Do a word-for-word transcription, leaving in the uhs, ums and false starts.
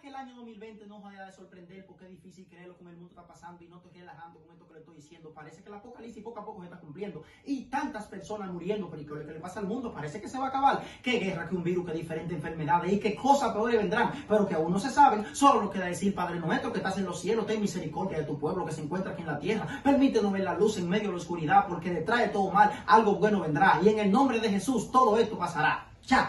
que el año dos mil veinte nos vaya a sorprender, porque es difícil creerlo como el mundo está pasando, y no estoy relajando con esto que le estoy diciendo. Parece que el apocalipsis poco a poco se está cumpliendo y tantas personas muriendo, pero lo que le pasa al mundo parece que se va a acabar. Qué guerra, que un virus, que diferentes enfermedades y qué cosas peores vendrán, pero que aún no se saben. Solo nos queda decir: Padre nuestro que estás en los cielos, ten misericordia de tu pueblo que se encuentra aquí en la tierra. Permítenos ver la luz en medio de la oscuridad, porque detrás de todo mal algo bueno vendrá, y en el nombre de Jesús todo esto pasará. Chao.